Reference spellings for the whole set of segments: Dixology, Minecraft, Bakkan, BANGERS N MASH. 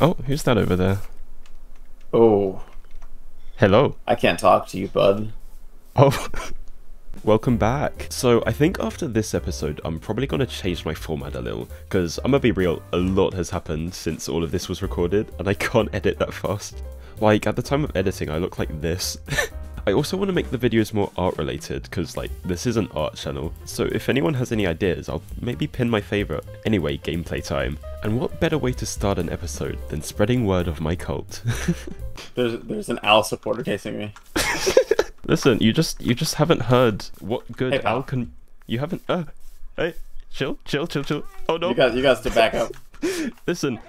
Oh, who's that over there? Oh. Hello. I can't talk to you, bud. Oh. Welcome back. So I think after this episode, I'm probably going to change my format a little, because I'm going to be real, a lot has happened since all of this was recorded, and I can't edit that fast. Like, at the time of editing, I look like this. I also want to make the videos more art related, because like, this is an art channel, so if anyone has any ideas, I'll maybe pin my favourite. Anyway, gameplay time. And what better way to start an episode than spreading word of my cult? there's an owl supporter chasing me. Listen, you just haven't heard what good owl can... You haven't... hey, chill. Oh no. You guys to back up. Listen,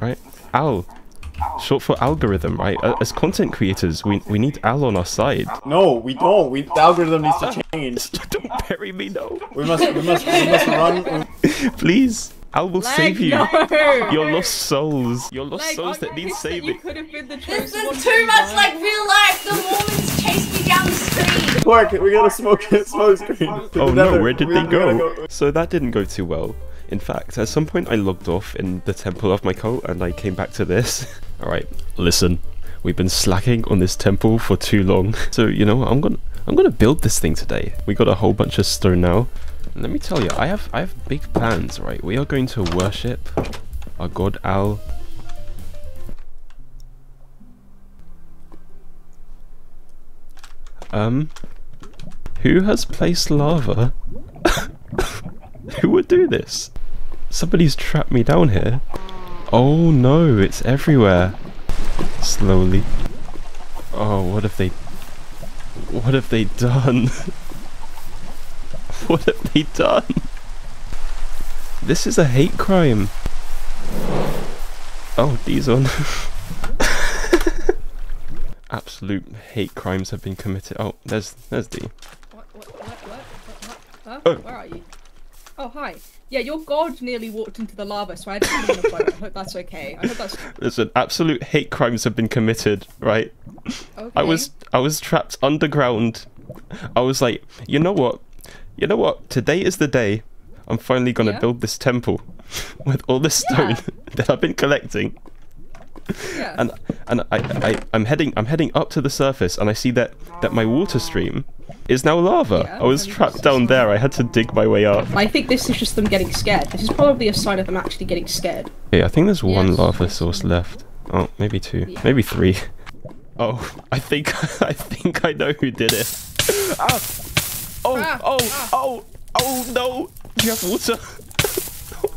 right? Owl. Short for algorithm, right? As content creators, we need Al on our side. No, we don't. The algorithm needs to change. Don't bury me, no. We must run. Please, Al will save you. No. Your lost souls. Your lost souls that need saving. This is too much like real life. The Mormons chased me down the street. Clark, we got a smoke screen. Oh no, where did they go? So that didn't go too well. In fact, at some point I logged off in the temple of my cult and I came back to this. Alright, listen, we've been slacking on this temple for too long. So you know what, I'm gonna build this thing today. We got a whole bunch of stone now. And let me tell you, I have big plans, right? We are going to worship our god Al. Who has placed lava? Who would do this? Somebody's trapped me down here. Oh no, it's everywhere. Slowly. Oh, what have they done? What have they done? This is a hate crime. Oh, these on. Absolute hate crimes have been committed. Oh, there's D. What? Oh. Where are you? Oh, hi. Yeah, your god nearly walked into the lava, so I didn't want to fight. I hope that's okay. Listen, absolute hate crimes have been committed, right? Okay. I was trapped underground. I was like, you know what? Today is the day I'm finally going to build this temple with all this stone that I've been collecting. Yeah. And I'm heading up to the surface, and I see that my water stream is now lava. Yeah, I was trapped down there. I had to dig my way up. I think this is just them getting scared. This is probably a sign of them actually getting scared. Yeah, I think there's one lava source left. Oh, maybe two, maybe three. Oh, I think I know who did it. Ah! Oh no! Do you have water?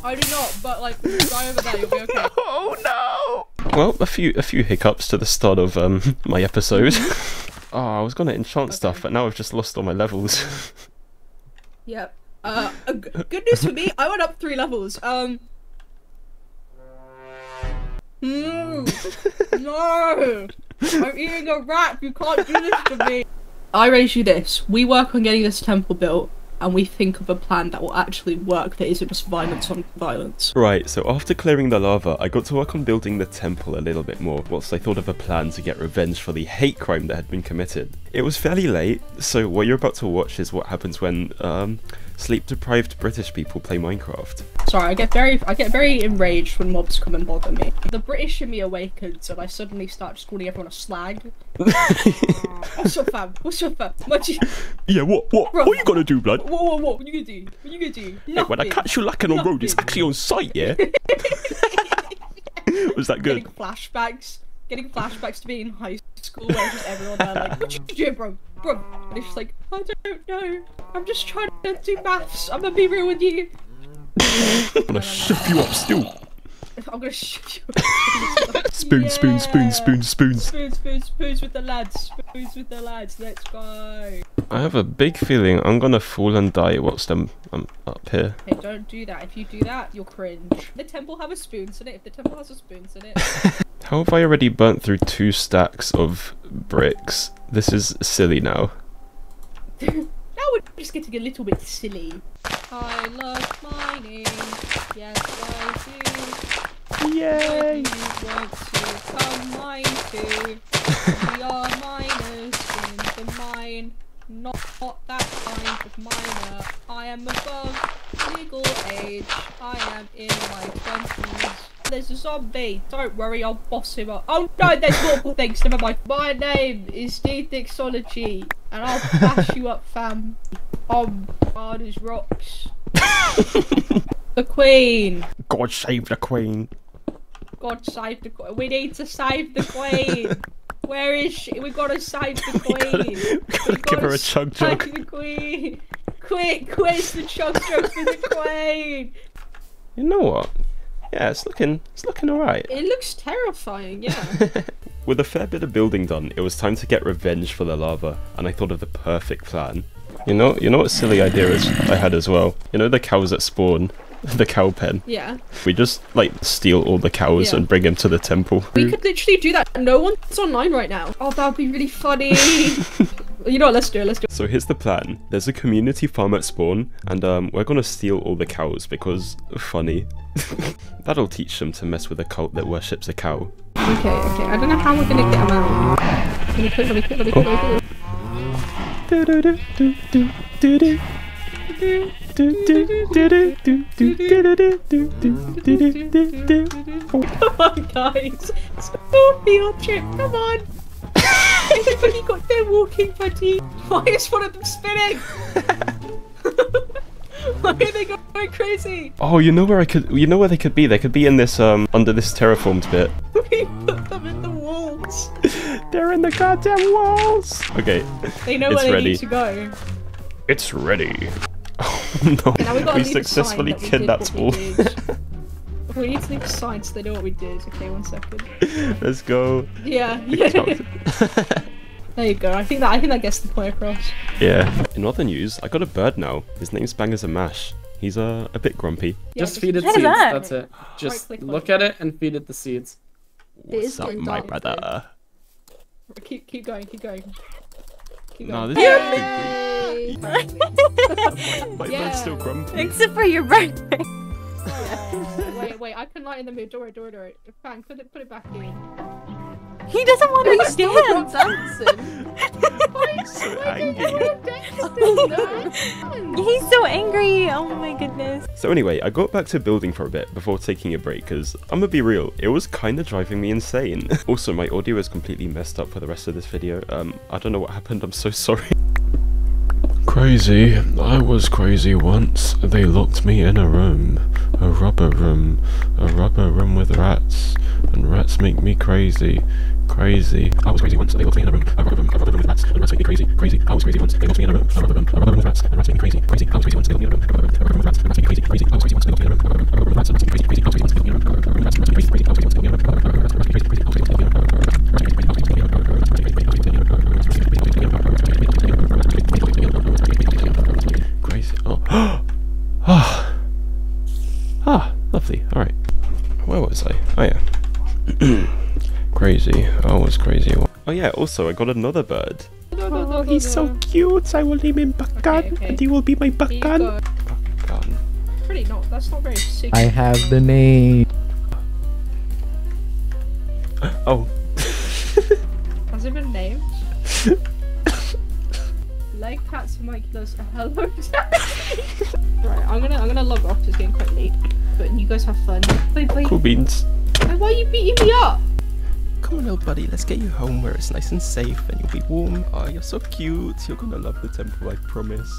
I do not, but like, right over there, you'll be okay. Oh no! Well, a few hiccups to the start of my episode. Oh, I was gonna enchant stuff, but now I've just lost all my levels. Yep. Good news for me, I went up 3 levels. No! I'm eating a rat, you can't do this to me! I raise you this, we work on getting this temple built, and we think of a plan that will actually work, that isn't just violence on violence. Right, so after clearing the lava, I got to work on building the temple a little bit more, whilst I thought of a plan to get revenge for the hate crime that had been committed. It was fairly late, so what you're about to watch is what happens when, sleep-deprived British people play Minecraft. Sorry, I get very enraged when mobs come and bother me. The British in me awakens, and I suddenly start just calling everyone a slag. What's up, fam? What's up, fam? Yeah, what? Bro, what you gonna do, blood? What? What you gonna do? What you gonna do? Hey, when I catch you lacking on road, it's actually on site, yeah? Was that good? Getting flashbacks to being in high school where just everyone there like, what you doing, bro? And it's just like, I don't know. I'm just trying to do maths. I'm gonna be real with you. I'm gonna shove you up still. I'm gonna shove you up. Spoons. Spoons with the lads. Let's go. I have a big feeling I'm gonna fall and die whilst I'm up here. Hey, don't do that. If you do that, you'll cringe. The temple have a spoons in it. If the temple has a spoons in it. How have I already burnt through 2 stacks of bricks? This is silly now. Now we're just getting a little bit silly. I love mining. Yes, I do. Yay! Do you want to come mine too? We are miners in the mine. Not that kind of miner. I am above legal age. I am in my 20s. There's a zombie. Don't worry, I'll boss him up. Oh no, there's multiple things. Never mind. My name is Dixology, and I'll bash you up, fam. I'm hard as rocks. The Queen. God save the Queen. God save the Queen. We need to save the Queen. Where is she? We gotta save the Queen. we gotta give her a chug jug. Save the Queen. Quick, where's the chug jug for the Queen? You know what? Yeah, it's looking alright. It looks terrifying, yeah. With a fair bit of building done, it was time to get revenge for the lava, and I thought of the perfect plan. You know what silly idea I had as well? You know the cows that spawn? The cow pen? Yeah. We just, like, steal all the cows and bring them to the temple. We could literally do that. No one's online right now. Oh, that would be really funny. You know what, let's do it. So here's the plan. There's a community farm at spawn, and we're gonna steal all the cows because, funny. That'll teach them to mess with a cult that worships a cow. Okay, I don't know how we're gonna get them out. Come on, guys. Stop the object, come on. Everybody got their walking buddy. Why is one of them spinning? Why are they going crazy? Oh, you know where they could be? They could be in this under this terraformed bit. We put them in the walls. They're in the goddamn walls. Okay. They know where they need to go. It's ready. Oh no. Okay, we successfully kidnapped all. We need to leave a sign so they know what we did. Okay, 1 second. Let's go. Yeah. There you go. I think that gets the point across. Yeah. In other news, I got a bird now. His name's Bangers and Mash. He's a bit grumpy. Yeah, just feed it seeds. That's it. Just look at it and feed it the seeds. What's up, my brother? Keep going. No, this is my bird's still grumpy. Except for your birthday. Wait, I can lighten the mood. Don't worry. Fang, put it back in. He doesn't want to still dance. He's so angry. Oh my goodness. So anyway, I got back to building for a bit before taking a break because I'm gonna be real, it was kind of driving me insane. Also, my audio is completely messed up for the rest of this video. I don't know what happened. I'm so sorry. Crazy. I was crazy once. They locked me in a room. A rubber room with rats. And rats make me crazy. Crazy. I was crazy once. They locked me in a room. A rubber room with rats. And rats make me crazy. Crazy. I was crazy once. They locked me in a room. A rubber room with rats. And rats make me crazy. Crazy. I was crazy once. They locked me in a room. A rubber room with rats. And rats make me crazy. Crazy. I was crazy once. They locked me in a room. A rubber room with rats. And rats make me crazy. Crazy. I was crazy once. They locked me in a room. A rubber room with rats. And rats make me crazy. Crazy. I was crazy once. They locked me in a room. A rubber room with rats. And rats make me crazy. Crazy. I was crazy once. They locked me in a room. Lovely. Alright. Where was I? Oh yeah. Crazy. I was crazy. Oh yeah, also I got another bird. No, he's so cute. I will name him Bakkan, and he will be my Bakkan. Bakkan. That's not very sick. I have the name. Oh. Has it been named? Leg pats for Michaelos. Hello. Right, I'm gonna log off. It's getting quite late. And you guys have fun. Bye. Cool beans. Why are you beating me up? Come on, little buddy, let's get you home where it's nice and safe and you'll be warm. Oh, you're so cute. You're gonna love the temple, I promise.